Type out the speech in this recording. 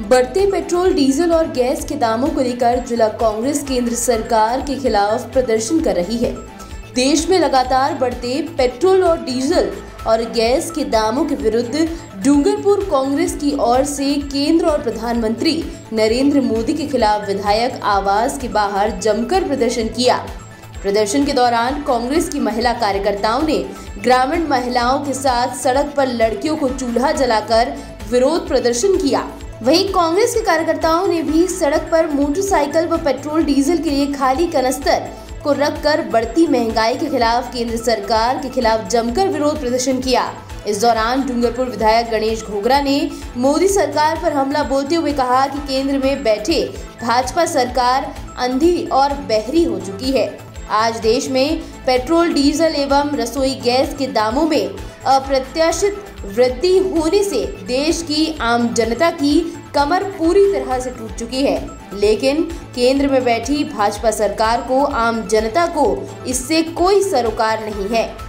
बढ़ते petrol, diesel और gas के दामों को लेकर जिला कांग्रेस केंद्र सरकार के खिलाफ प्रदर्शन कर रही है। देश में लगातार बढ़ते पेट्रोल और डीजल और गैस के दामों के विरुद्ध डूंगरपुर कांग्रेस की ओर से केंद्र और प्रधानमंत्री नरेंद्र मोदी के खिलाफ विधायक आवास के बाहर जमकर प्रदर्शन किया। प्रदर्शन के दौरान कांग्रेस की महिला कार्यकर्ताओं ने ग्रामीण महिलाओं के साथ सड़क पर लड़कियों को चूल्हा जलाकर विरोध प्रदर्शन किया। वहीं कांग्रेस के कार्यकर्ताओं ने भी सड़क पर मोटरसाइकिल व पेट्रोल डीजल के लिए खाली कनस्तर को रखकर बढ़ती महंगाई के खिलाफ केंद्र सरकार के खिलाफ जमकर विरोध प्रदर्शन किया। इस दौरान डूंगरपुर विधायक गणेश घोगरा ने मोदी सरकार पर हमला बोलते हुए कहा कि केंद्र में बैठे भाजपा सरकार अंधी और बहरी हो चुकी है। आज देश में पेट्रोल, डीजल एवं रसोई गैस के दामों में अप्रत्याशित वृद्धि होने से देश की आम जनता की कमर पूरी तरह से टूट चुकी है, लेकिन केंद्र में बैठी भाजपा सरकार को, आम जनता को इससे कोई सरोकार नहीं है।